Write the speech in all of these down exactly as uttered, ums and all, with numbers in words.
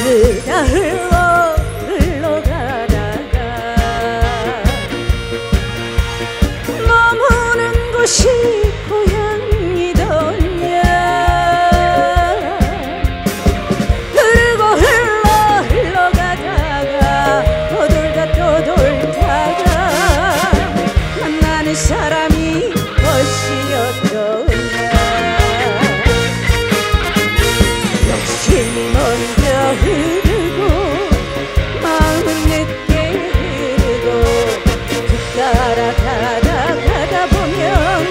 흐르다 흘러 흘러가다가 머무는 곳이 고향이더냐. 흐르고 흘러 흘러가다가 떠돌다 떠돌다가 만나는 사람이 것이었더냐. 먼저 흐르고 마음은 늦게 흐르고 그 따라 가다 가다 보면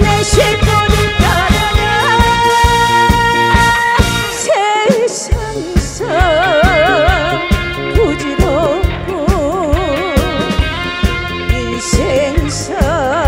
내 실분이 따라가. 세상에서 부질없고 인생사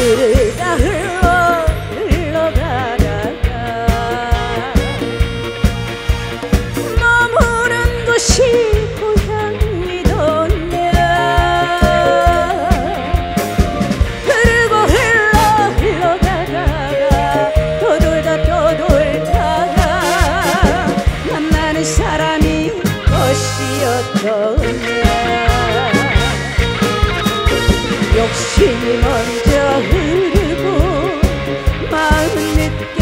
흐르다 흘러 흘러가다가 머무는 곳이 고향이더냐. 흐르고 흘러 흘러가다가 떠돌다 떠돌다가 만나는 사람이 것이었더냐. 욕심이 먼저 흐르고 마음은 늦게